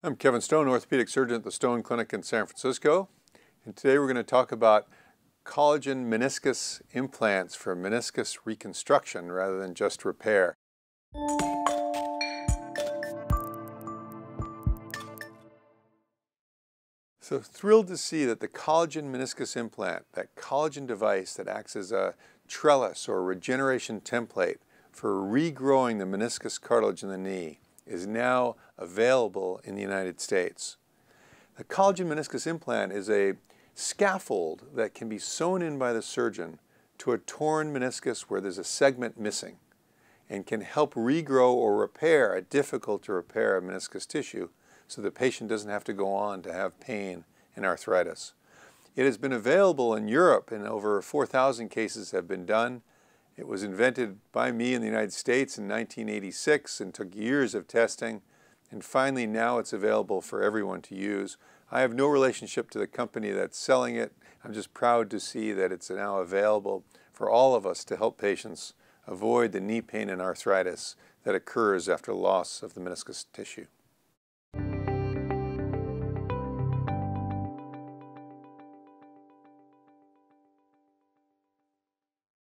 I'm Kevin Stone, orthopedic surgeon at the Stone Clinic in San Francisco. And today we're going to talk about collagen meniscus implants for meniscus reconstruction rather than just repair. So thrilled to see that the collagen meniscus implant, that collagen device that acts as a trellis or regeneration template for regrowing the meniscus cartilage in the knee, is now available in the United States. The collagen meniscus implant is a scaffold that can be sewn in by the surgeon to a torn meniscus where there's a segment missing, and can help regrow or repair a difficult to repair meniscus tissue so the patient doesn't have to go on to have pain and arthritis. It has been available in Europe, and over 4,000 cases have been done. It was invented by me in the United States in 1986 and took years of testing, and finally now it's available for everyone to use. I have no relationship to the company that's selling it. I'm just proud to see that it's now available for all of us to help patients avoid the knee pain and arthritis that occurs after loss of the meniscus tissue.